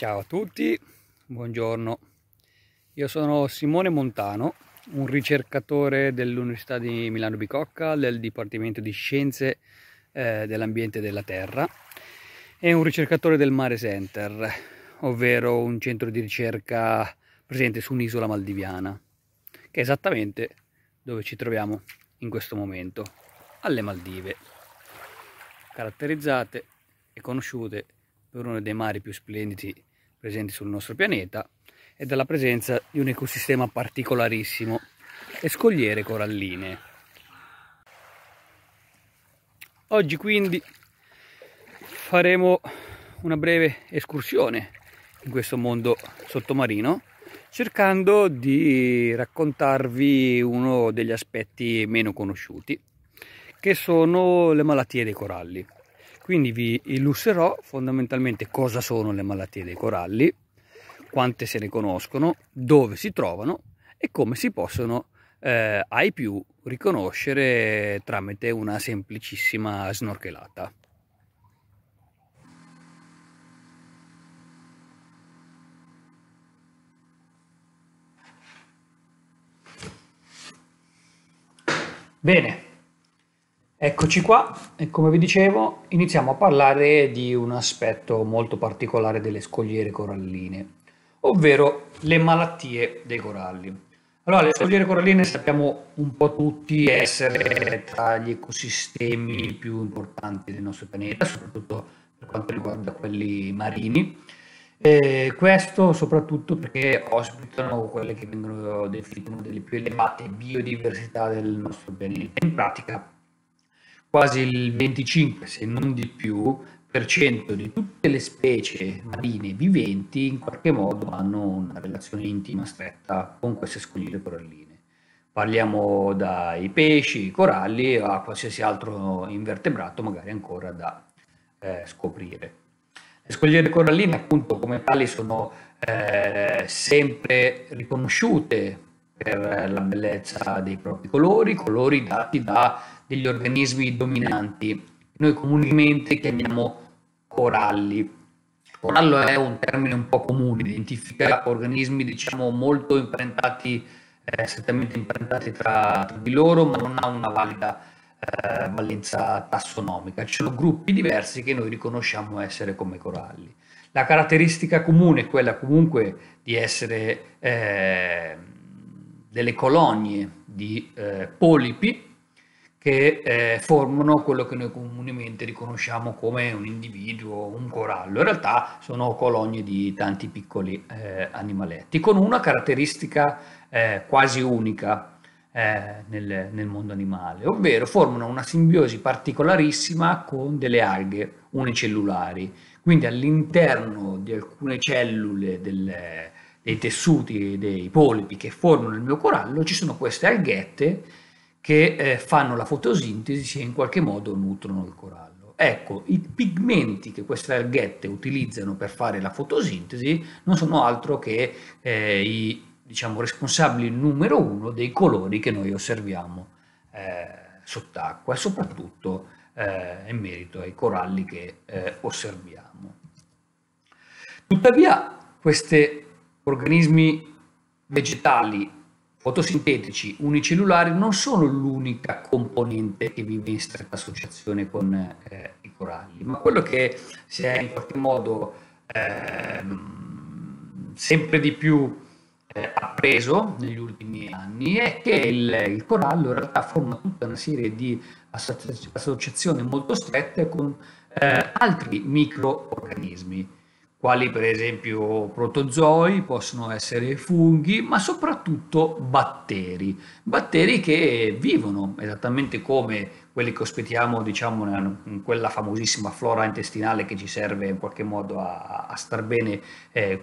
Ciao a tutti, buongiorno. Io sono Simone Montano, un ricercatore dell'Università di Milano Bicocca, del Dipartimento di Scienze dell'Ambiente e della Terra e un ricercatore del Mare Center, ovvero un centro di ricerca presente su un'isola maldiviana, che è esattamente dove ci troviamo in questo momento, alle Maldive, caratterizzate e conosciute per uno dei mari più splendidi presenti sul nostro pianeta e dalla presenza di un ecosistema particolarissimo, le scogliere coralline. Oggi quindi faremo una breve escursione in questo mondo sottomarino, cercando di raccontarvi uno degli aspetti meno conosciuti, che sono le malattie dei coralli. Quindi vi illustrerò fondamentalmente cosa sono le malattie dei coralli, quante se ne conoscono, dove si trovano e come si possono ai più riconoscere tramite una semplicissima snorkelata. Bene, eccoci qua e come vi dicevo iniziamo a parlare di un aspetto molto particolare delle scogliere coralline, ovvero le malattie dei coralli. Allora, le scogliere coralline sappiamo un po' tutti essere tra gli ecosistemi più importanti del nostro pianeta, soprattutto per quanto riguarda quelli marini. Questo soprattutto perché ospitano quelle che vengono definite una delle più elevate biodiversità del nostro pianeta. In pratica quasi il 25, se non di più, % di tutte le specie marine viventi in qualche modo hanno una relazione intima stretta con queste scogliere coralline. Parliamo dai pesci, i coralli a qualsiasi altro invertebrato magari ancora da scoprire. Le scogliere coralline appunto come tali sono sempre riconosciute per la bellezza dei propri colori, colori dati da degli organismi dominanti. Noi comunemente chiamiamo coralli. Corallo è un termine un po' comune, identifica organismi diciamo molto imparentati, strettamente imparentati tra di loro, ma non ha una valida valenza tassonomica. Ci sono gruppi diversi che noi riconosciamo essere come coralli. La caratteristica comune è quella comunque di essere delle colonie di polipi, che formano quello che noi comunemente riconosciamo come un individuo, un corallo. In realtà sono colonie di tanti piccoli animaletti, con una caratteristica quasi unica nel mondo animale, ovvero formano una simbiosi particolarissima con delle alghe unicellulari. Quindi all'interno di alcune cellule dei tessuti dei polipi che formano il mio corallo ci sono queste alghette che fanno la fotosintesi e in qualche modo nutrono il corallo. Ecco, i pigmenti che queste alghette utilizzano per fare la fotosintesi non sono altro che i responsabili numero uno dei colori che noi osserviamo sott'acqua, e soprattutto in merito ai coralli che osserviamo. Tuttavia, questi organismi vegetali fotosintetici unicellulari non sono l'unica componente che vive in stretta associazione con i coralli, ma quello che si è in qualche modo sempre di più appreso negli ultimi anni è che il corallo in realtà forma tutta una serie di associazioni molto strette con altri microorganismi, quali per esempio protozoi, possono essere funghi, ma soprattutto batteri. Batteri che vivono esattamente come quelli che ospitiamo, in quella famosissima flora intestinale che ci serve in qualche modo a star bene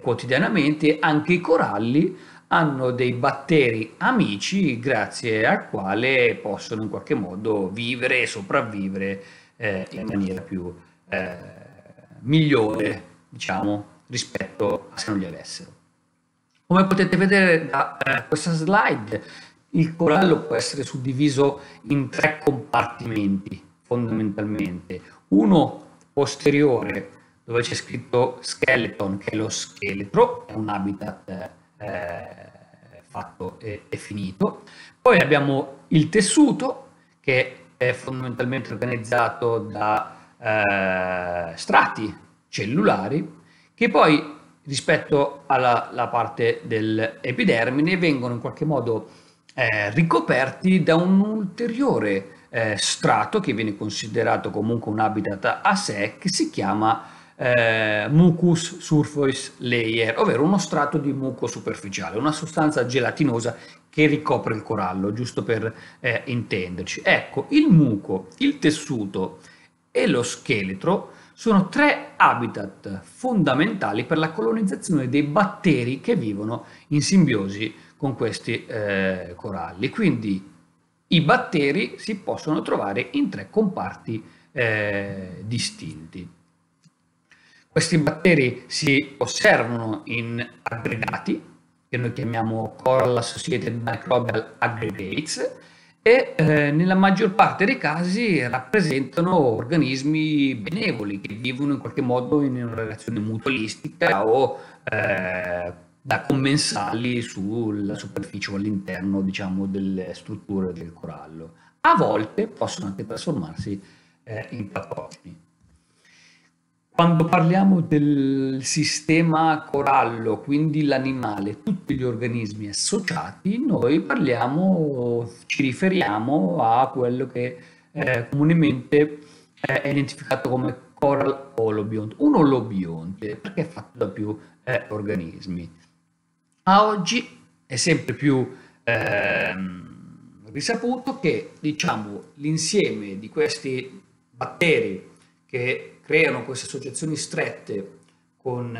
quotidianamente. Anche i coralli hanno dei batteri amici grazie al quale possono in qualche modo vivere e sopravvivere in maniera più migliore, rispetto a se non li avessero. Come potete vedere da questa slide, il corallo può essere suddiviso in tre compartimenti fondamentalmente: uno posteriore dove c'è scritto skeleton, che è lo scheletro, è un habitat fatto e finito. Poi abbiamo il tessuto, che è fondamentalmente organizzato da strati cellulari, che poi rispetto alla parte dell'epidermine vengono in qualche modo ricoperti da un ulteriore strato che viene considerato comunque un habitat a sé, che si chiama mucus surface layer, ovvero uno strato di muco superficiale, una sostanza gelatinosa che ricopre il corallo, giusto per intenderci. Ecco, il muco, il tessuto e lo scheletro sono tre habitat fondamentali per la colonizzazione dei batteri che vivono in simbiosi con questi coralli. Quindi i batteri si possono trovare in tre comparti distinti. Questi batteri si osservano in aggregati, che noi chiamiamo Coral Associated Microbial Aggregates, e nella maggior parte dei casi rappresentano organismi benevoli che vivono in qualche modo in una relazione mutualistica o da commensali sulla superficie o all'interno, diciamo, delle strutture del corallo. A volte possono anche trasformarsi in patogeni. Quando parliamo del sistema corallo, quindi l'animale, tutti gli organismi associati, noi parliamo, ci riferiamo a quello che comunemente è identificato come coral holobiont, un olobionte, perché è fatto da più organismi. A oggi è sempre più risaputo che, diciamo, l'insieme di questi batteri che creano queste associazioni strette con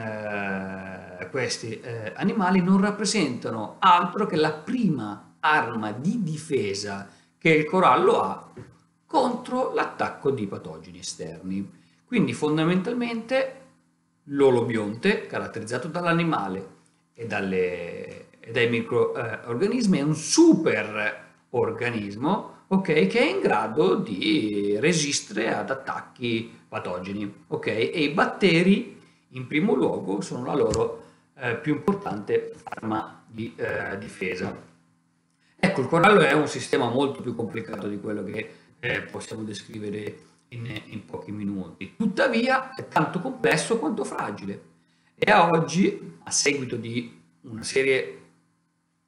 questi animali non rappresentano altro che la prima arma di difesa che il corallo ha contro l'attacco di patogeni esterni. Quindi fondamentalmente l'olobionte, caratterizzato dall'animale e dai microorganismi, è un super organismo, okay, che è in grado di resistere ad attacchi patogeni, okay? E i batteri in primo luogo sono la loro più importante arma di difesa. Ecco, il corallo è un sistema molto più complicato di quello che possiamo descrivere in pochi minuti, tuttavia è tanto complesso quanto fragile, e a oggi, a seguito di una serie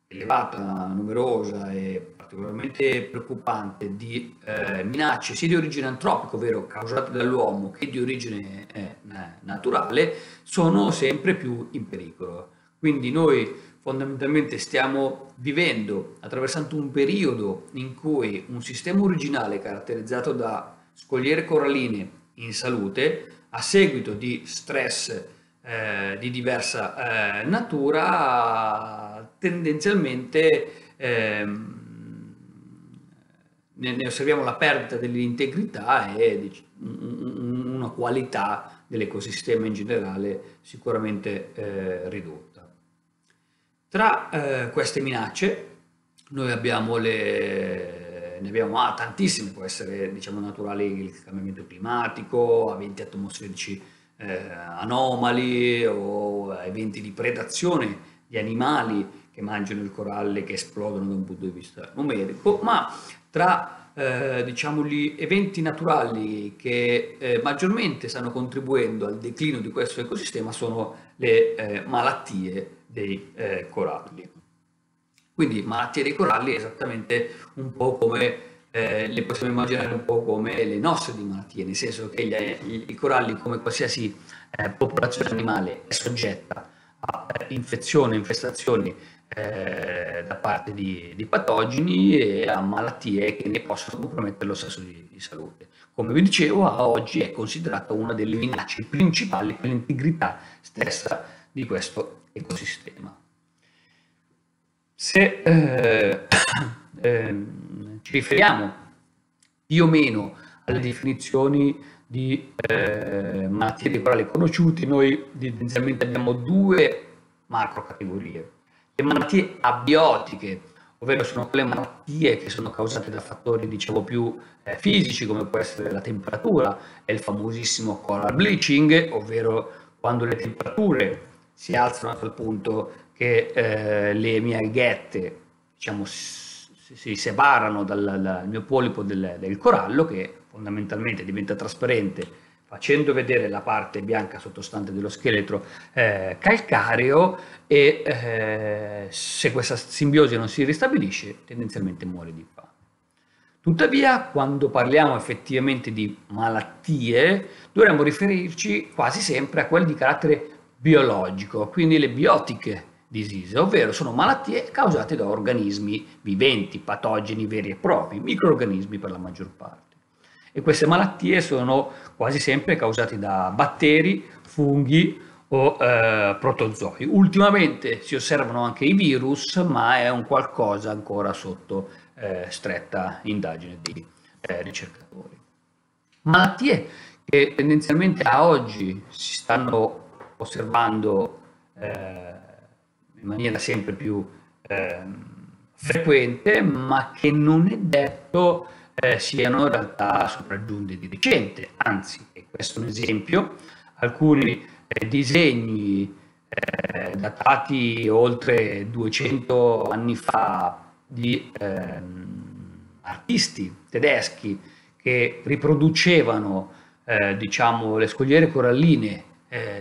elevata, numerosa e particolarmente preoccupante di minacce sia di origine antropico, ovvero causate dall'uomo, che di origine naturale, sono sempre più in pericolo. Quindi noi fondamentalmente stiamo vivendo, attraversando un periodo in cui un sistema originale caratterizzato da scogliere coralline in salute, a seguito di stress di diversa natura, tendenzialmente ne osserviamo la perdita dell'integrità e una qualità dell'ecosistema in generale sicuramente ridotta. Tra queste minacce noi abbiamo tantissime, può essere, diciamo, naturali, il cambiamento climatico, eventi atmosferici anomali o eventi di predazione di animali che mangiano il corallo, che esplodono da un punto di vista numerico, ma tra diciamo, gli eventi naturali che maggiormente stanno contribuendo al declino di questo ecosistema sono le malattie dei coralli. Quindi malattie dei coralli è esattamente un po' come le possiamo immaginare un po' come le nostre di malattie, nel senso che i coralli, come qualsiasi popolazione animale, è soggetta a infestazioni da parte di patogeni e a malattie che ne possono compromettere lo stato di salute. Come vi dicevo, a oggi è considerata una delle minacce principali per l'integrità stessa di questo ecosistema. Se ci riferiamo più o meno alle definizioni di malattie dei coralli conosciute, noi tendenzialmente abbiamo due macro categorie: le malattie abiotiche, ovvero sono quelle malattie che sono causate da fattori, diciamo, più fisici, come può essere la temperatura e il famosissimo coral bleaching, ovvero quando le temperature si alzano a tal punto che le mie alghette, diciamo, si separano dal mio polipo del corallo, che fondamentalmente diventa trasparente, facendo vedere la parte bianca sottostante dello scheletro calcareo, e se questa simbiosi non si ristabilisce, tendenzialmente muore di fame. Tuttavia, quando parliamo effettivamente di malattie, dovremmo riferirci quasi sempre a quelle di carattere biologico, quindi le biotiche disease, ovvero sono malattie causate da organismi viventi, patogeni veri e propri, microorganismi per la maggior parte. E queste malattie sono quasi sempre causate da batteri, funghi o protozoi. Ultimamente si osservano anche i virus, ma è un qualcosa ancora sotto stretta indagine dei ricercatori. Malattie che tendenzialmente a oggi si stanno osservando in maniera sempre più frequente, ma che non è detto siano in realtà sopraggiunte di recente. Anzi, e questo è un esempio, alcuni disegni datati oltre 200 anni fa di artisti tedeschi che riproducevano diciamo, le scogliere coralline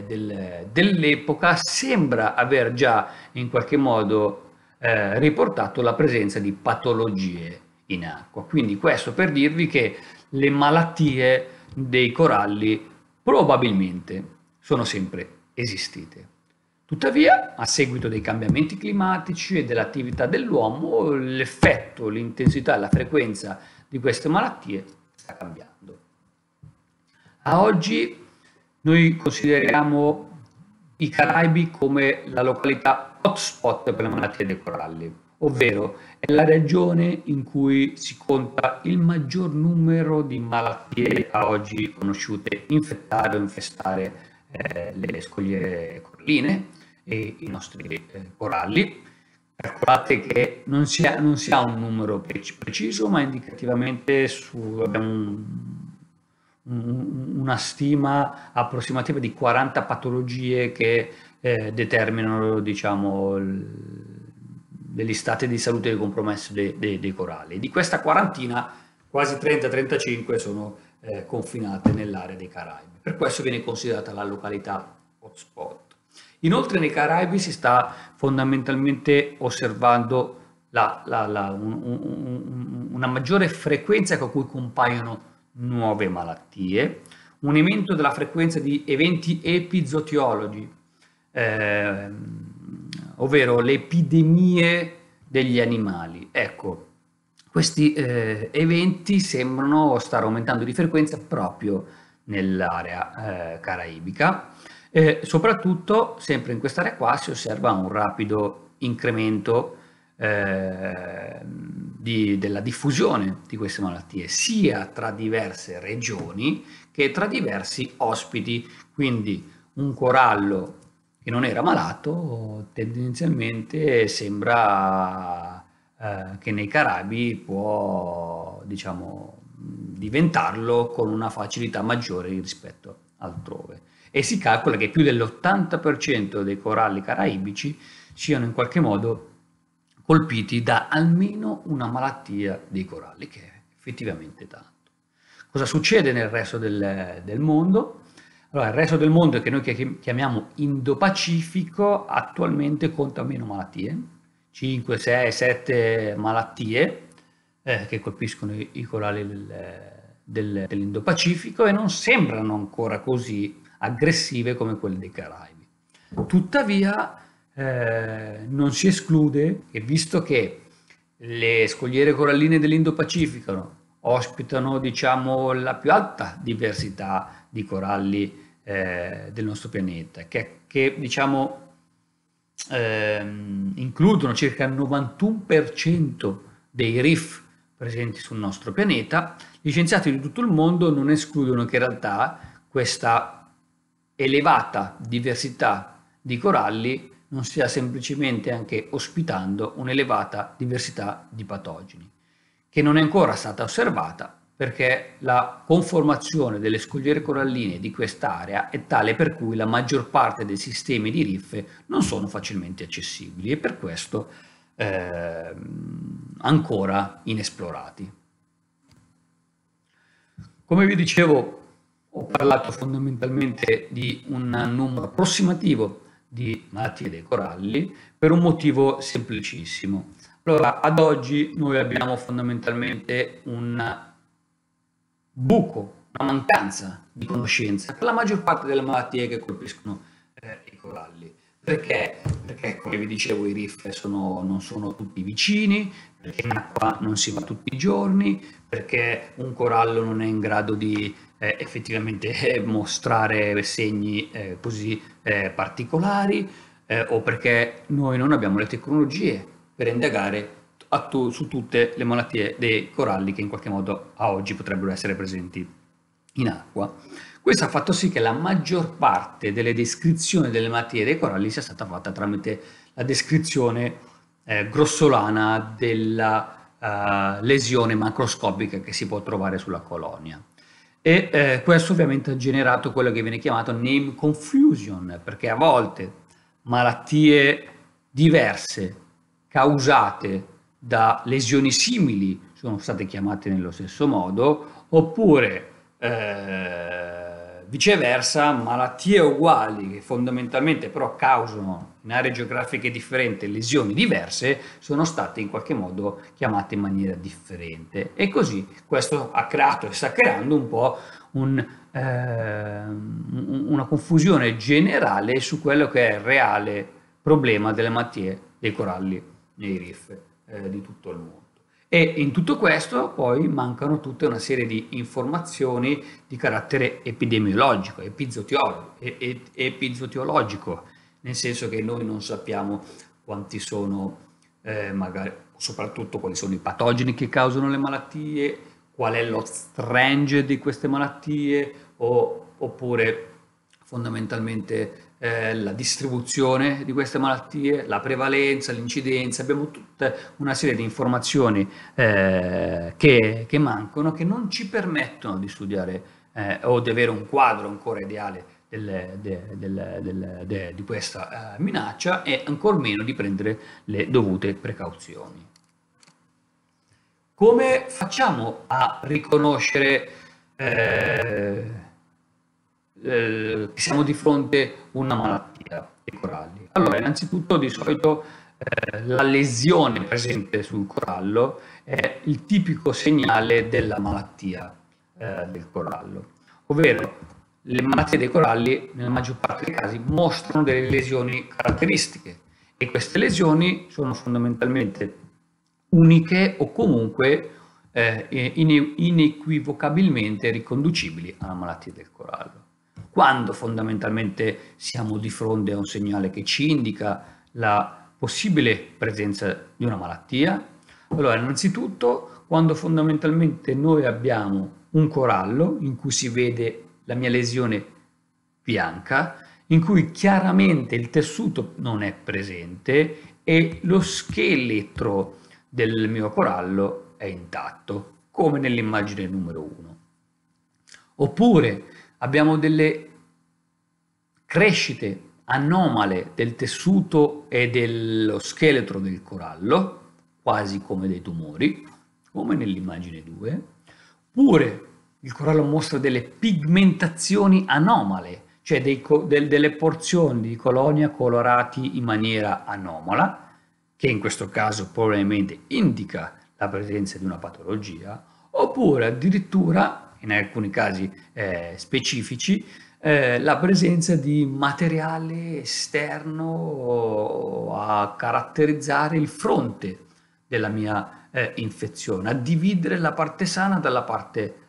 dell'epoca, sembra aver già in qualche modo riportato la presenza di patologie in acqua. Quindi questo per dirvi che le malattie dei coralli probabilmente sono sempre esistite. Tuttavia, a seguito dei cambiamenti climatici e dell'attività dell'uomo, l'effetto, l'intensità e la frequenza di queste malattie sta cambiando. A oggi noi consideriamo i Caraibi come la località hotspot per le malattie dei coralli, ovvero è la regione in cui si conta il maggior numero di malattie a oggi conosciute infettare o infestare le scogliere coralline e i nostri coralli. Calcolate che non si ha un numero preciso, ma indicativamente abbiamo una stima approssimativa di 40 patologie che determinano, diciamo, degli stati di salute compromesso dei coralli. Di questa quarantina, quasi 30-35 sono confinate nell'area dei Caraibi. Per questo viene considerata la località hotspot. Inoltre nei Caraibi si sta fondamentalmente osservando una maggiore frequenza con cui compaiono nuove malattie, un aumento della frequenza di eventi epizootiologi, ovvero le epidemie degli animali. Ecco, questi eventi sembrano stare aumentando di frequenza proprio nell'area caraibica. Soprattutto, sempre in quest'area qua, si osserva un rapido incremento della diffusione di queste malattie, sia tra diverse regioni che tra diversi ospiti. Quindi un corallo che non era malato tendenzialmente sembra che nei Caraibi può, diciamo, diventarlo con una facilità maggiore rispetto altrove, e si calcola che più dell'80% dei coralli caraibici siano in qualche modo colpiti da almeno una malattia dei coralli, che è effettivamente tanto. Cosa succede nel resto del mondo? Allora, il resto del mondo, che noi chiamiamo Indo-Pacifico, attualmente conta meno malattie, 5, 6, 7 malattie che colpiscono i coralli dell'Indo-Pacifico, e non sembrano ancora così aggressive come quelle dei Caraibi. Tuttavia non si esclude che, visto che le scogliere coralline dell'Indo-Pacifico ospitano, diciamo, la più alta diversità di coralli del nostro pianeta, che diciamo includono circa il 91% dei reef presenti sul nostro pianeta, gli scienziati di tutto il mondo non escludono che in realtà questa elevata diversità di coralli non sia semplicemente anche ospitando un'elevata diversità di patogeni, che non è ancora stata osservata perché la conformazione delle scogliere coralline di quest'area è tale per cui la maggior parte dei sistemi di riffe non sono facilmente accessibili e per questo ancora inesplorati. Come vi dicevo, ho parlato fondamentalmente di un numero approssimativo di malattie dei coralli per un motivo semplicissimo. Allora, ad oggi noi abbiamo fondamentalmente un buco, una mancanza di conoscenza per la maggior parte delle malattie che colpiscono i coralli. Perché? Perché, come vi dicevo, i riff non sono tutti vicini, perché in acqua non si va tutti i giorni, perché un corallo non è in grado di effettivamente mostrare segni così particolari, o perché noi non abbiamo le tecnologie per indagare su tutte le malattie dei coralli che in qualche modo a oggi potrebbero essere presenti in acqua. Questo ha fatto sì che la maggior parte delle descrizioni delle malattie dei coralli sia stata fatta tramite la descrizione grossolana della lesione macroscopica che si può trovare sulla colonia. E questo ovviamente ha generato quello che viene chiamato name confusion, perché a volte malattie diverse causate da lesioni simili sono state chiamate nello stesso modo, oppure viceversa, malattie uguali che fondamentalmente però causano in aree geografiche differenti lesioni diverse sono state in qualche modo chiamate in maniera differente, e così questo ha creato e sta creando un po' una confusione generale su quello che è il reale problema delle malattie dei coralli nei riff di tutto il mondo. E in tutto questo poi mancano tutta una serie di informazioni di carattere epidemiologico, epizootiologico, nel senso che noi non sappiamo quanti sono, magari soprattutto quali sono i patogeni che causano le malattie, qual è lo strange di queste malattie, oppure fondamentalmente la distribuzione di queste malattie, la prevalenza, l'incidenza. Abbiamo tutta una serie di informazioni che mancano, che non ci permettono di studiare o di avere un quadro ancora ideale di questa minaccia e ancor meno di prendere le dovute precauzioni. Come facciamo a riconoscere che siamo di fronte a una malattia dei coralli? Allora, innanzitutto di solito la lesione presente sul corallo è il tipico segnale della malattia del corallo, ovvero le malattie dei coralli nella maggior parte dei casi mostrano delle lesioni caratteristiche, e queste lesioni sono fondamentalmente uniche o comunque inequivocabilmente riconducibili alla malattia del corallo. Quando fondamentalmente siamo di fronte a un segnale che ci indica la possibile presenza di una malattia? Allora, innanzitutto, quando fondamentalmente noi abbiamo un corallo in cui si vede la mia lesione bianca, in cui chiaramente il tessuto non è presente e lo scheletro del mio corallo è intatto, come nell'immagine numero 1. Oppure abbiamo delle crescite anomale del tessuto e dello scheletro del corallo, quasi come dei tumori, come nell'immagine 2, oppure il corallo mostra delle pigmentazioni anomale, cioè delle porzioni di colonia colorati in maniera anomala, che in questo caso probabilmente indica la presenza di una patologia, oppure addirittura in alcuni casi specifici, la presenza di materiale esterno a caratterizzare il fronte della mia infezione, a dividere la parte sana dalla parte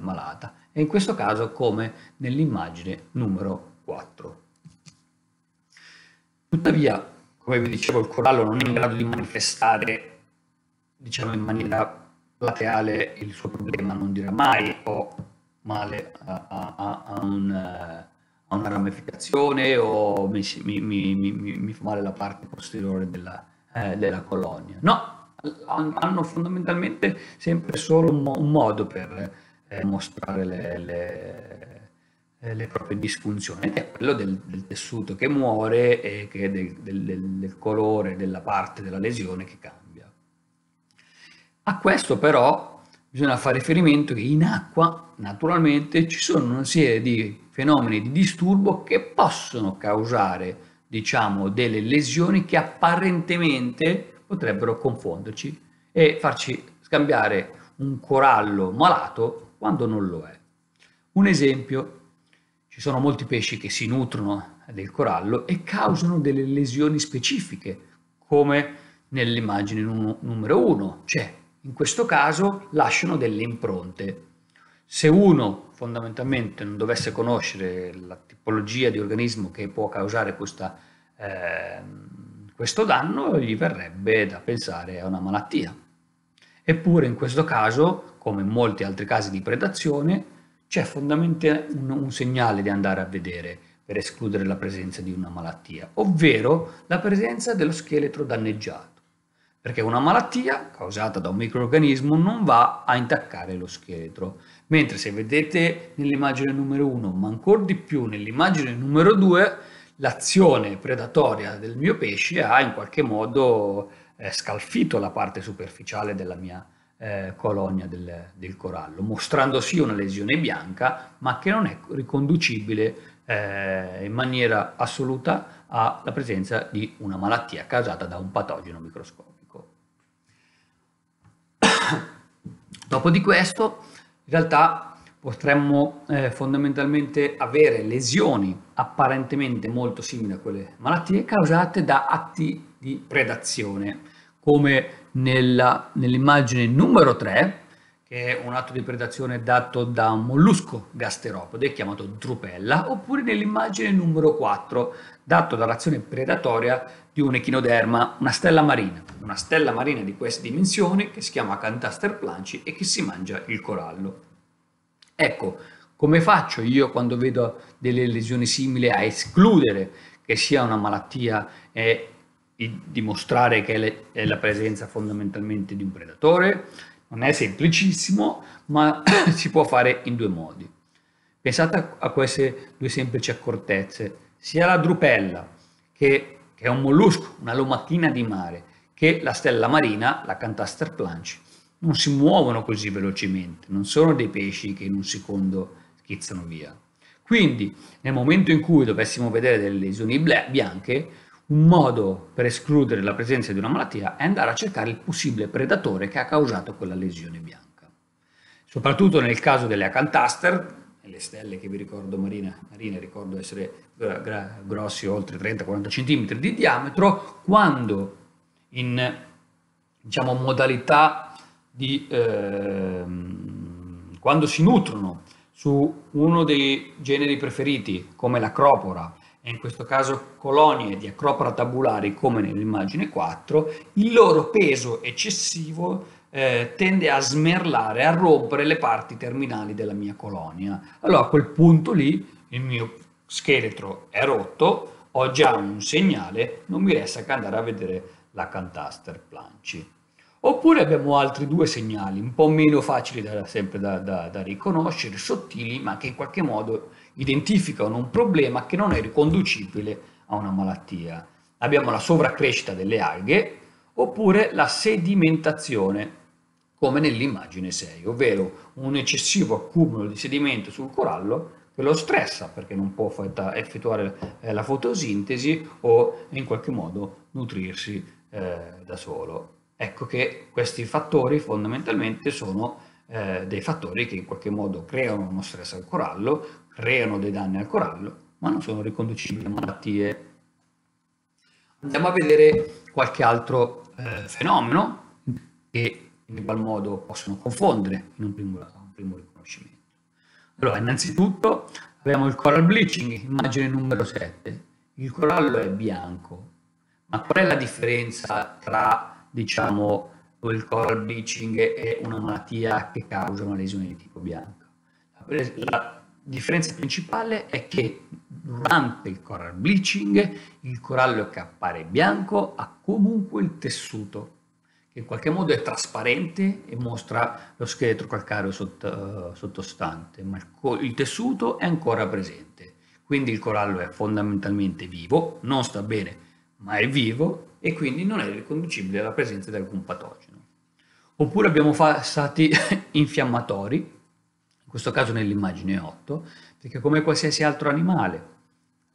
malata, e in questo caso come nell'immagine numero 4. Tuttavia, come vi dicevo, il corallo non è in grado di manifestare, diciamo, in maniera plateale il suo problema, non dirà mai ho male a a una ramificazione o mi fa male la parte posteriore della colonia. No, hanno fondamentalmente sempre solo un modo per mostrare le proprie disfunzioni, ed è quello del tessuto che muore e che del colore della parte della lesione che cambia. A questo però bisogna fare riferimento che in acqua naturalmente ci sono una serie di fenomeni di disturbo che possono causare, diciamo, delle lesioni che apparentemente potrebbero confonderci e farci scambiare un corallo malato quando non lo è. Un esempio: ci sono molti pesci che si nutrono del corallo e causano delle lesioni specifiche, come nell'immagine numero 1, cioè in questo caso lasciano delle impronte. Se uno fondamentalmente non dovesse conoscere la tipologia di organismo che può causare questo danno, gli verrebbe da pensare a una malattia. Eppure in questo caso, come in molti altri casi di predazione, c'è fondamentalmente un segnale di andare a vedere per escludere la presenza di una malattia, ovvero la presenza dello scheletro danneggiato, perché una malattia causata da un microrganismo non va a intaccare lo scheletro, mentre se vedete nell'immagine numero 1, ma ancora di più nell'immagine numero 2, l'azione predatoria del mio pesce ha in qualche modo scalfito la parte superficiale della mia colonia del corallo, mostrando sì una lesione bianca, ma che non è riconducibile in maniera assoluta alla presenza di una malattia causata da un patogeno microscopico. Dopo di questo, in realtà potremmo fondamentalmente avere lesioni apparentemente molto simili a quelle malattie causate da atti di predazione, come nell'immagine numero 3, che è un atto di predazione dato da un mollusco gasteropode chiamato drupella, oppure nell'immagine numero 4, dato dall'azione predatoria di un echinoderma, una stella marina di queste dimensioni, che si chiama Cantaster planci e che si mangia il corallo. Ecco, come faccio io quando vedo delle lesioni simili a escludere che sia una malattia e dimostrare che è la presenza fondamentalmente di un predatore? Non è semplicissimo, ma si può fare in due modi. Pensate a queste due semplici accortezze: sia la drupella, che è un mollusco, una lomachina di mare, che la stella marina, la Cantaster planci, non si muovono così velocemente, non sono dei pesci che in un secondo schizzano via. Quindi nel momento in cui dovessimo vedere delle lesioni bianche, un modo per escludere la presenza di una malattia è andare a cercare il possibile predatore che ha causato quella lesione bianca. Soprattutto nel caso delle Acantaster, le stelle che vi ricordo marine ricordo essere grossi oltre 30-40 cm di diametro, quando in, diciamo, modalità di quando si nutrono su uno dei generi preferiti come l'Acropora, e in questo caso colonie di Acropora tabulari come nell'immagine 4, il loro peso eccessivo tende a smerlare, a rompere le parti terminali della mia colonia. Allora a quel punto lì il mio scheletro è rotto, ho già un segnale, non mi resta che andare a vedere la Cantaster planci. Oppure abbiamo altri due segnali, un po' meno facili da riconoscere, sottili, ma che in qualche modo identificano un problema che non è riconducibile a una malattia. Abbiamo la sovraccrescita delle alghe, oppure la sedimentazione, come nell'immagine 6, ovvero un eccessivo accumulo di sedimento sul corallo che lo stressa perché non può effettuare la fotosintesi o in qualche modo nutrirsi da solo. Ecco che questi fattori fondamentalmente sono dei fattori che in qualche modo creano uno stress al corallo, creano dei danni al corallo, ma non sono riconducibili a malattie. Andiamo a vedere qualche altro fenomeno che in qual modo possono confondere in un primo riconoscimento. Allora, innanzitutto abbiamo il coral bleaching, immagine numero 7. Il corallo è bianco, ma qual è la differenza tra, diciamo, il coral bleaching è una malattia che causa una lesione di tipo bianco? La differenza principale è che durante il coral bleaching il corallo che appare bianco ha comunque il tessuto, che in qualche modo è trasparente e mostra lo scheletro calcareo sottostante, ma il tessuto è ancora presente. Quindi il corallo è fondamentalmente vivo, non sta bene, ma è vivo e quindi non è riconducibile alla presenza di alcun patogeno. Oppure abbiamo stati infiammatori, in questo caso nell'immagine 8, perché come qualsiasi altro animale,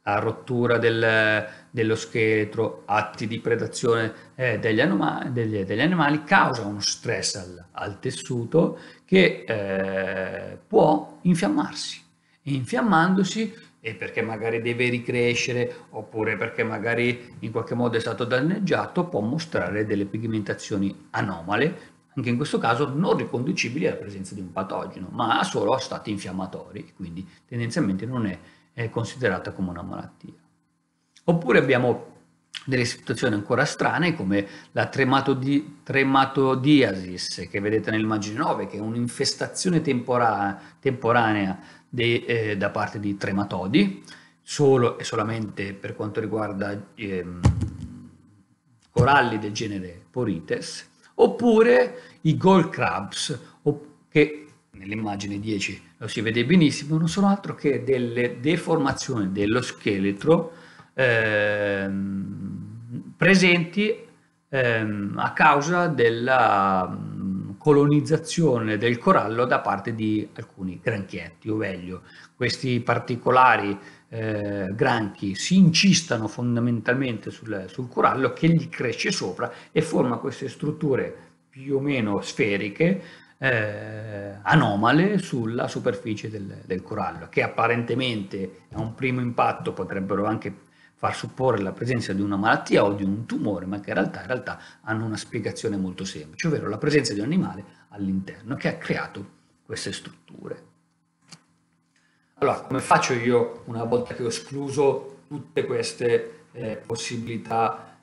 la rottura dello scheletro, atti di predazione degli animali causa uno stress al tessuto che può infiammarsi. E infiammandosi, e perché magari deve ricrescere oppure perché magari in qualche modo è stato danneggiato, può mostrare delle pigmentazioni anomale, anche in questo caso non riconducibili alla presenza di un patogeno, ma solo a stati infiammatori, quindi tendenzialmente non è considerata come una malattia. Oppure abbiamo delle situazioni ancora strane come la trematodiasis che vedete nell'immagine 9, che è un'infestazione temporanea da parte di trematodi, solo e solamente per quanto riguarda coralli del genere Porites, oppure i gold crabs, che nell'immagine 10 lo si vede benissimo, non sono altro che delle deformazioni dello scheletro presenti a causa della colonizzazione del corallo da parte di alcuni granchietti, o meglio, questi particolari granchi si incistano fondamentalmente sul corallo, che gli cresce sopra e forma queste strutture più o meno sferiche, anomale sulla superficie del corallo, che apparentemente a un primo impatto potrebbero anche far supporre la presenza di una malattia o di un tumore, ma che in realtà hanno una spiegazione molto semplice, ovvero la presenza di un animale all'interno che ha creato queste strutture. Allora, come faccio io, una volta che ho escluso tutte queste possibilità,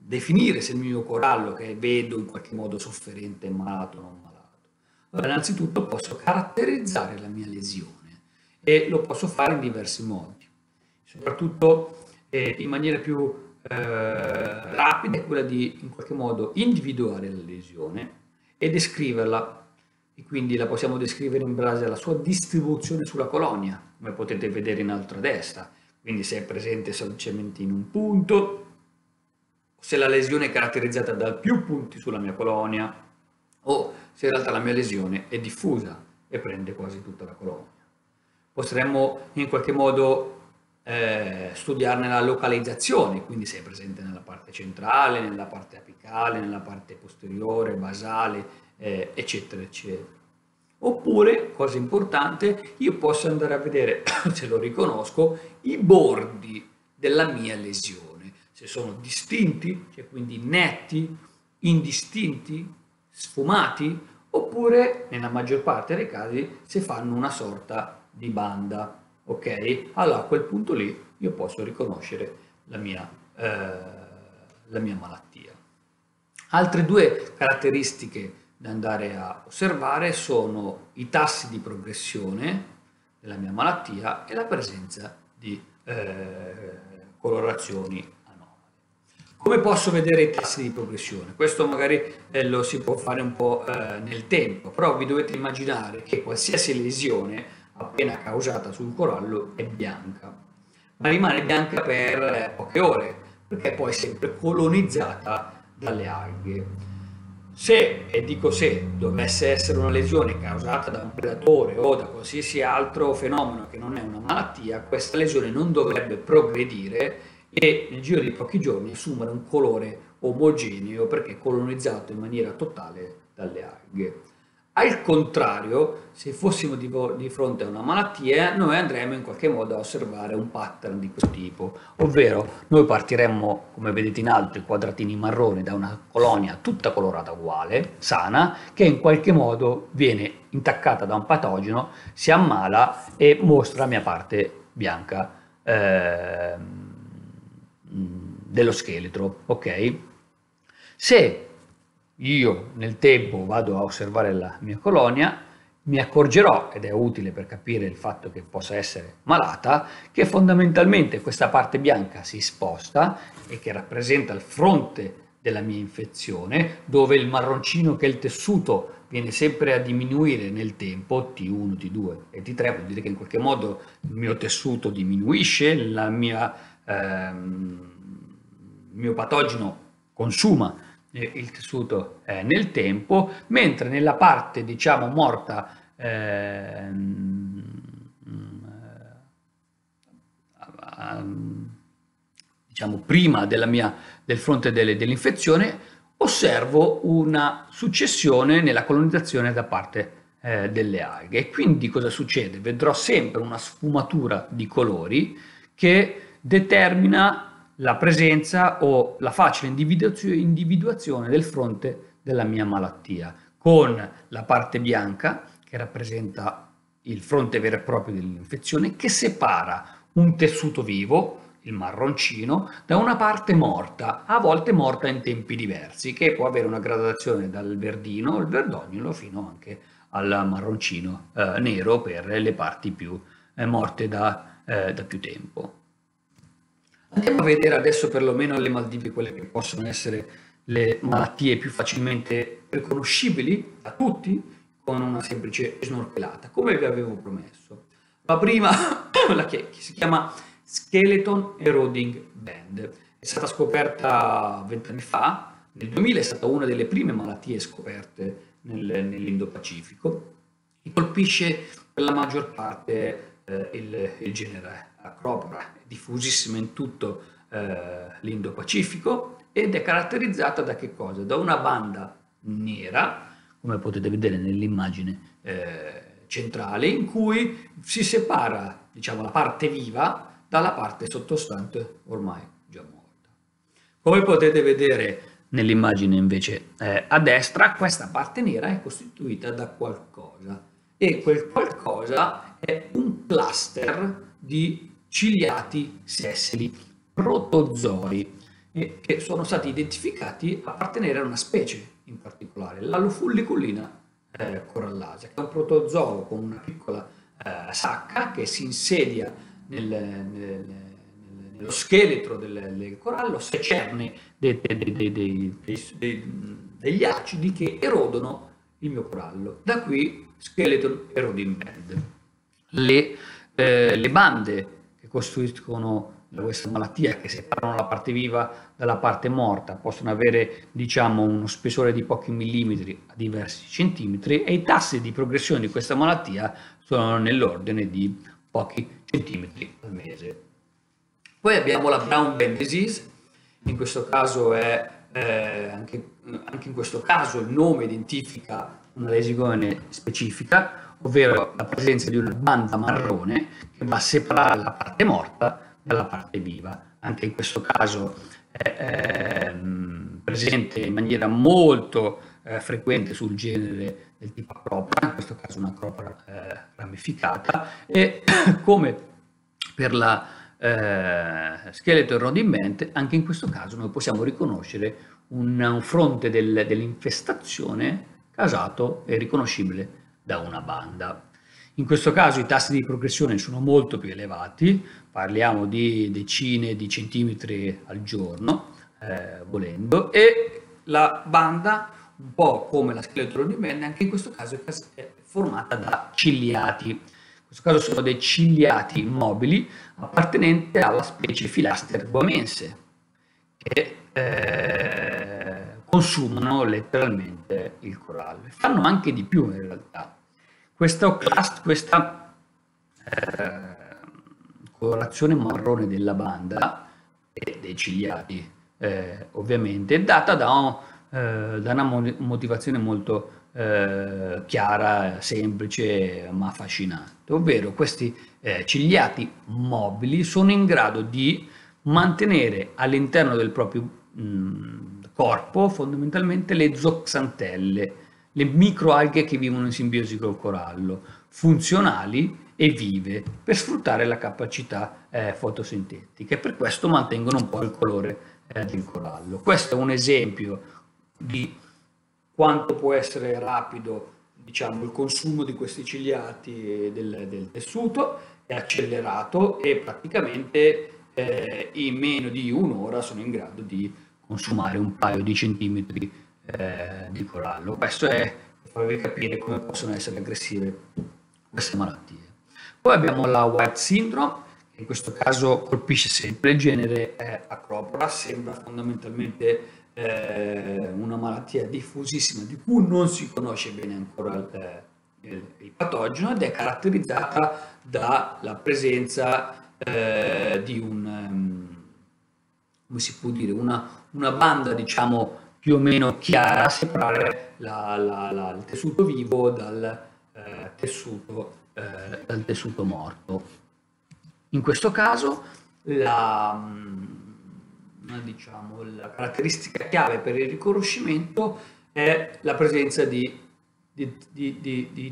definire se il mio corallo che vedo in qualche modo sofferente, malato o non malato? Allora, innanzitutto posso caratterizzare la mia lesione, e lo posso fare in diversi modi, soprattutto in maniera più rapida è quella di in qualche modo individuare la lesione e descriverla, e quindi la possiamo descrivere in base alla sua distribuzione sulla colonia, come potete vedere in alto a destra, quindi se è presente semplicemente in un punto, se la lesione è caratterizzata da più punti sulla mia colonia, o se in realtà la mia lesione è diffusa e prende quasi tutta la colonia. Potremmo in qualche modo studiarne la localizzazione, quindi se è presente nella parte centrale, nella parte apicale, nella parte posteriore, basale, eccetera, eccetera. Oppure, cosa importante, io posso andare a vedere, se lo riconosco, i bordi della mia lesione, se sono distinti, cioè quindi netti, indistinti, sfumati, oppure, nella maggior parte dei casi, se fanno una sorta di banda, ok? Allora a quel punto lì io posso riconoscere la mia malattia. Altre due caratteristiche da andare a osservare sono i tassi di progressione della mia malattia e la presenza di colorazioni anomale. Come posso vedere i tassi di progressione? Questo magari lo si può fare un po' nel tempo, però vi dovete immaginare che qualsiasi lesione appena causata sul corallo è bianca, ma rimane bianca per poche ore, perché poi è sempre colonizzata dalle alghe. Se, e dico se, dovesse essere una lesione causata da un predatore o da qualsiasi altro fenomeno che non è una malattia, questa lesione non dovrebbe progredire e nel giro di pochi giorni assumere un colore omogeneo, perché è colonizzato in maniera totale dalle alghe. Al contrario, se fossimo di fronte a una malattia, noi andremo in qualche modo a osservare un pattern di questo tipo, ovvero noi partiremmo, come vedete in alto, i quadratini marroni, da una colonia tutta colorata uguale, sana, che in qualche modo viene intaccata da un patogeno, si ammala e mostra la mia parte bianca dello scheletro, ok? Se io nel tempo vado a osservare la mia colonia, mi accorgerò, ed è utile per capire il fatto che possa essere malata, che fondamentalmente questa parte bianca si sposta e che rappresenta il fronte della mia infezione, dove il marroncino, che è il tessuto, viene sempre a diminuire nel tempo, T1, T2 e T3, vuol dire che in qualche modo il mio tessuto diminuisce, il mio patogeno consuma il tessuto nel tempo, mentre nella parte, diciamo, morta diciamo prima della del fronte dell'infezione, osservo una successione nella colonizzazione da parte delle alghe. E quindi cosa succede? Vedrò sempre una sfumatura di colori che determina la presenza o la facile individuazione del fronte della mia malattia, con la parte bianca che rappresenta il fronte vero e proprio dell'infezione, che separa un tessuto vivo, il marroncino, da una parte morta, a volte morta in tempi diversi, che può avere una gradazione dal verdino, il verdognolo, fino anche al marroncino nero per le parti più morte da più tempo. Andiamo a vedere adesso perlomeno le Maldive, quelle che possono essere le malattie più facilmente riconoscibili da tutti con una semplice snorkelata, come vi avevo promesso. La prima, quella che si chiama Skeleton Eroding Band, è stata scoperta 20 anni fa, nel 2000 è stata una delle prime malattie scoperte nell'Indo-Pacifico, e colpisce per la maggior parte il genere Acropora, diffusissima in tutto l'Indo-Pacifico, ed è caratterizzata da che cosa? Da una banda nera, come potete vedere nell'immagine centrale, in cui si separa, diciamo, la parte viva dalla parte sottostante ormai già morta. Come potete vedere nell'immagine invece a destra, questa parte nera è costituita da qualcosa, e quel qualcosa è un cluster di ciliati sessili, protozoi, che sono stati identificati appartenere a una specie in particolare, la Lufulliculina corallasea, che è un protozoo con una piccola sacca che si insedia nello scheletro del corallo, secerne degli acidi che erodono il mio corallo. Da qui Skeleton Eroding Band. Le bande che costituiscono questa malattia, che separano la parte viva dalla parte morta, possono avere, diciamo, uno spessore di pochi millimetri a diversi centimetri, e i tassi di progressione di questa malattia sono nell'ordine di pochi centimetri al mese. Poi abbiamo la Brown Band Disease, in questo caso è anche in questo caso il nome identifica una lesione specifica, ovvero la presenza di una banda marrone che va a separare la parte morta dalla parte viva. Anche in questo caso è presente in maniera molto frequente sul genere del tipo Acropora, in questo caso una Acropora ramificata, e come per la Skeleton Eroding Band, anche in questo caso noi possiamo riconoscere un fronte dell'infestazione casato e riconoscibile da una banda. In questo caso i tassi di progressione sono molto più elevati, parliamo di decine di centimetri al giorno, volendo, e la banda, un po' come la Skeleton Eroding Band, anche in questo caso è formata da ciliati. In questo caso sono dei ciliati mobili appartenenti alla specie Filaster bomense, che consumano letteralmente il corallo. E fanno anche di più in realtà. Questa colorazione marrone della banda e dei ciliati, ovviamente, è data da una motivazione molto chiara, semplice ma affascinante, ovvero questi ciliati mobili sono in grado di mantenere all'interno del proprio corpo fondamentalmente le zooxantelle, le microalghe che vivono in simbiosi col corallo, funzionali e vive per sfruttare la capacità fotosintetica, e per questo mantengono un po' il colore del corallo. Questo è un esempio di quanto può essere rapido diciamo, il consumo di questi ciliati e del tessuto è accelerato e praticamente in meno di un'ora sono in grado di consumare un paio di centimetri di corallo. Questo è per farvi capire come possono essere aggressive queste malattie. Poi abbiamo la White Syndrome, che in questo caso colpisce sempre il genere Acropora, sembra fondamentalmente una malattia diffusissima di cui non si conosce bene ancora il patogeno, ed è caratterizzata dalla presenza di come si può dire, una banda, diciamo, più o meno chiara a separare il tessuto vivo dal tessuto morto. In questo caso la caratteristica chiave per il riconoscimento è la presenza di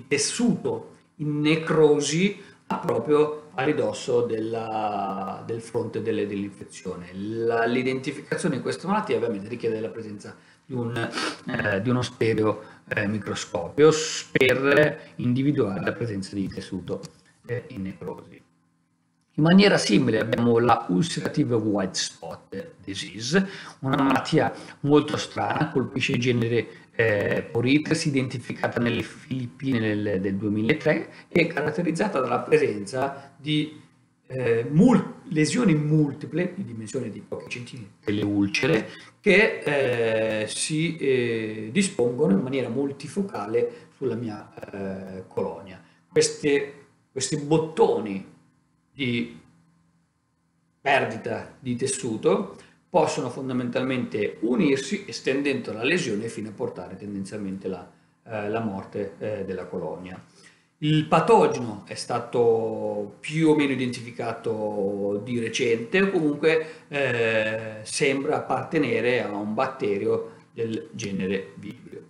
tessuto in necrosi proprio a ridosso del fronte dell'infezione. L'identificazione di questa malattia ovviamente richiede la presenza di uno stereo microscopio per individuare la presenza di tessuto in necrosi. In maniera simile abbiamo la ulcerative white spot disease, una malattia molto strana, colpisce il genere Porites, identificata nelle Filippine del 2003 e caratterizzata dalla presenza di lesioni multiple di dimensioni di pochi centimetri, delle ulcere che si dispongono in maniera multifocale sulla mia colonia. Questi bottoni di perdita di tessuto possono fondamentalmente unirsi estendendo la lesione fino a portare tendenzialmente la morte della colonia. Il patogeno è stato più o meno identificato di recente, o comunque sembra appartenere a un batterio del genere Vibrio.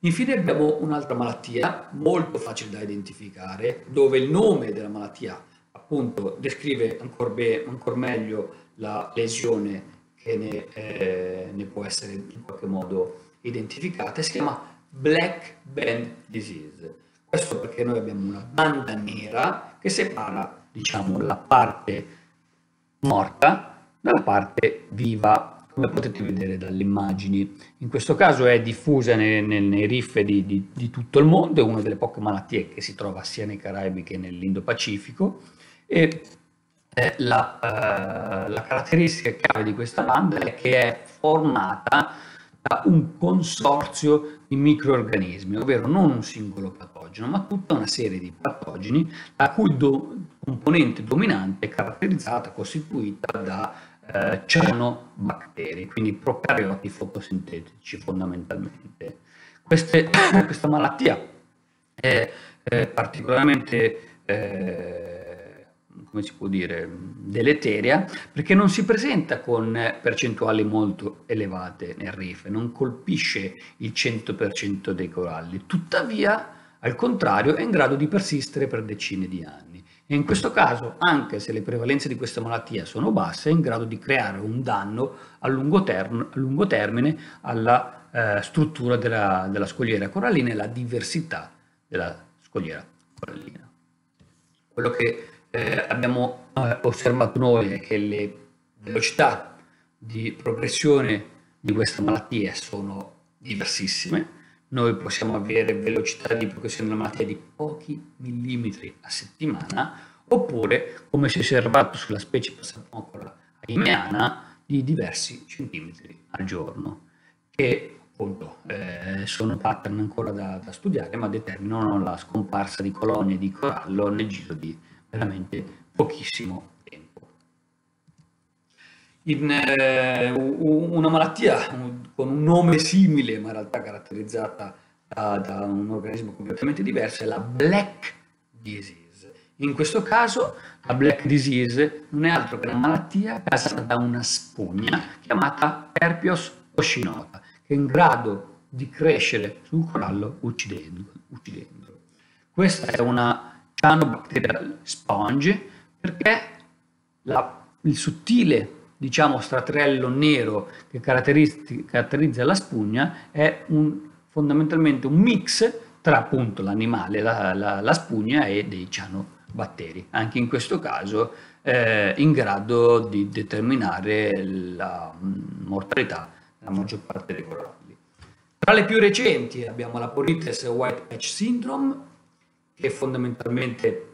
Infine abbiamo un'altra malattia molto facile da identificare, dove il nome della malattia appunto descrive ancora meglio la lesione che ne può essere in qualche modo identificata, e si chiama Black Band Disease. Questo perché noi abbiamo una banda nera che separa, diciamo, la parte morta dalla parte viva, come potete vedere dalle immagini. In questo caso è diffusa nei riff di tutto il mondo, è una delle poche malattie che si trova sia nei Caraibi che nell'Indo-Pacifico, e la caratteristica chiave di questa banda è che è formata da un consorzio di microorganismi, ovvero non un singolo patogeno, ma tutta una serie di patogeni la cui componente dominante è costituita da cianobatteri, quindi procarioti fotosintetici fondamentalmente. Questa malattia è particolarmente come si può dire, deleteria, perché non si presenta con percentuali molto elevate nel reef, non colpisce il 100% dei coralli, tuttavia al contrario è in grado di persistere per decine di anni. E in questo caso, anche se le prevalenze di questa malattia sono basse, è in grado di creare un danno a lungo termine alla struttura della scogliera corallina e alla diversità della scogliera corallina. Quello che abbiamo osservato noi è che le velocità di progressione di questa malattia sono diversissime. Noi possiamo avere velocità di progressione della malattia di pochi millimetri a settimana, oppure, come si è osservato sulla specie Passamacola aimeana, di diversi centimetri al giorno, che appunto sono pattern ancora da studiare, ma determinano la scomparsa di colonie di corallo nel giro di veramente pochissimo tempo. Una malattia con un nome simile, ma in realtà caratterizzata da un organismo completamente diverso, è la Black Disease. In questo caso la Black Disease non è altro che una malattia causata da una spugna chiamata Herpios oscinota, che è in grado di crescere sul corallo uccidendolo. Questa è una cianobacterial sponge, perché il sottile, diciamo, stratrello nero che caratterizza la spugna è fondamentalmente un mix tra appunto l'animale, la spugna e dei cianobatteri, anche in questo caso in grado di determinare la mortalità della maggior parte dei coralli. Tra le più recenti abbiamo la Porites White Patch Syndrome, che fondamentalmente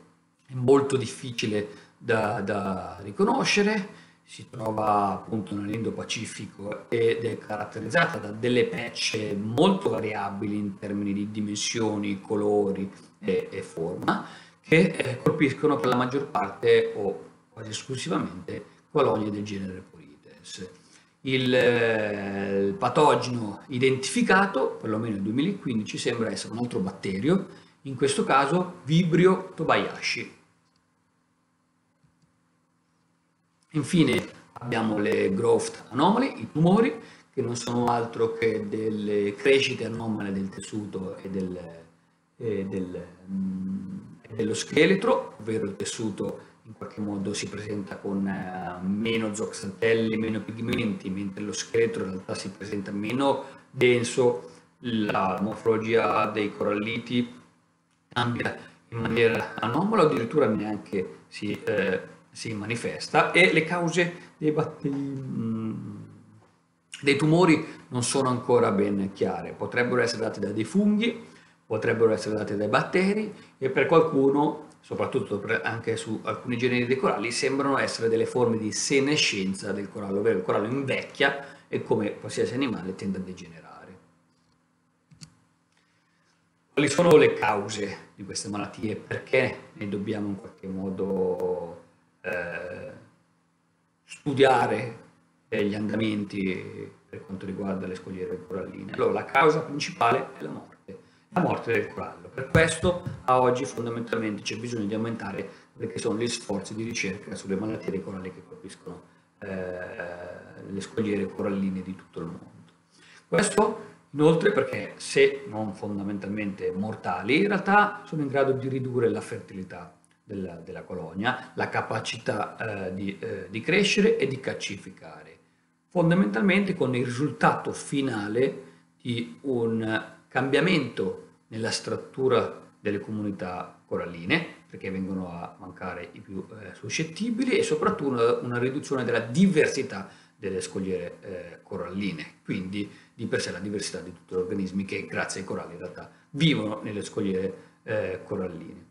è molto difficile da riconoscere. Si trova appunto nell'Indo-Pacifico ed è caratterizzata da delle patch molto variabili in termini di dimensioni, colori e forma, che colpiscono per la maggior parte o quasi esclusivamente colonie del genere Porites. Il patogeno identificato, perlomeno nel 2015, sembra essere un altro batterio, in questo caso Vibrio tobayashi. Infine abbiamo le growth anomaly, i tumori, che non sono altro che delle crescite anomale del tessuto e dello scheletro, ovvero il tessuto in qualche modo si presenta con meno zooxantelli, meno pigmenti, mentre lo scheletro in realtà si presenta meno denso, la morfologia dei coralliti cambia in maniera anomala, addirittura neanche si manifesta, e le cause dei tumori non sono ancora ben chiare. Potrebbero essere date da dei funghi, potrebbero essere date dai batteri, e per qualcuno, soprattutto anche su alcuni generi dei coralli, sembrano essere delle forme di senescenza del corallo, ovvero il corallo invecchia e come qualsiasi animale tende a degenerare. Quali sono le cause di queste malattie? Perché ne dobbiamo in qualche modo studiare gli andamenti per quanto riguarda le scogliere coralline? Allora, la causa principale è la morte del corallo. Per questo a oggi fondamentalmente c'è bisogno di aumentare quelli che sono gli sforzi di ricerca sulle malattie dei coralli che colpiscono le scogliere coralline di tutto il mondo. Questo inoltre perché, se non fondamentalmente mortali, in realtà sono in grado di ridurre la fertilità della colonia, la capacità di crescere e di calcificare, fondamentalmente con il risultato finale di un cambiamento nella struttura delle comunità coralline, perché vengono a mancare i più suscettibili, e soprattutto una riduzione della diversità delle scogliere coralline, quindi di per sé la diversità di tutti gli organismi che grazie ai coralli in realtà vivono nelle scogliere coralline.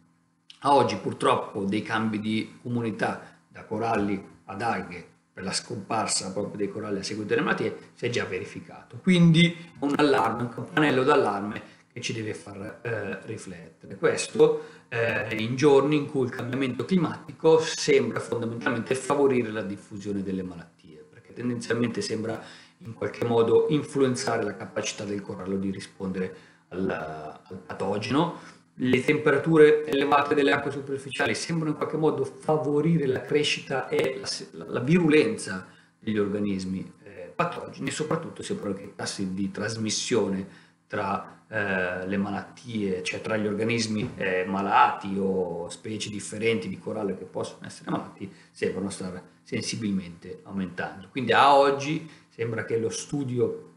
A oggi purtroppo dei cambi di comunità da coralli ad alghe, per la scomparsa proprio dei coralli a seguito delle malattie, si è già verificato, quindi un allarme, un campanello d'allarme che ci deve far riflettere. Questo in giorni in cui il cambiamento climatico sembra fondamentalmente favorire la diffusione delle malattie, perché tendenzialmente sembra in qualche modo influenzare la capacità del corallo di rispondere al patogeno. Le temperature elevate delle acque superficiali sembrano in qualche modo favorire la crescita e la virulenza degli organismi patogeni, e soprattutto sembrano che i tassi di trasmissione tra le malattie, cioè tra gli organismi malati o specie differenti di corallo che possono essere malati, sembrano star sensibilmente aumentando. Quindi a oggi sembra che lo studio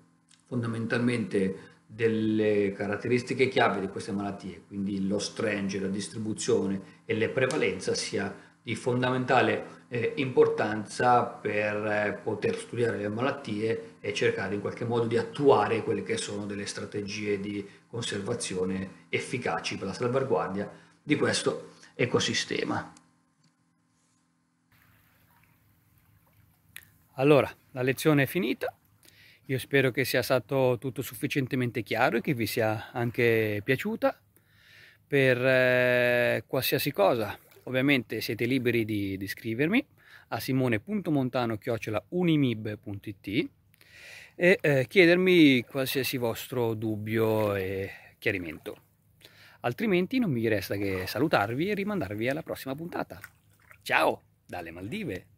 fondamentalmente delle caratteristiche chiave di queste malattie, quindi lo strange, la distribuzione e le prevalenza, sia di fondamentale importanza per poter studiare le malattie e cercare in qualche modo di attuare quelle che sono delle strategie di conservazione efficaci per la salvaguardia di questo ecosistema. Allora, la lezione è finita. Io spero che sia stato tutto sufficientemente chiaro e che vi sia anche piaciuta. Per qualsiasi cosa, ovviamente siete liberi di scrivermi a simone.montano@unimib.it e chiedermi qualsiasi vostro dubbio e chiarimento. Altrimenti non mi resta che salutarvi e rimandarvi alla prossima puntata. Ciao dalle Maldive!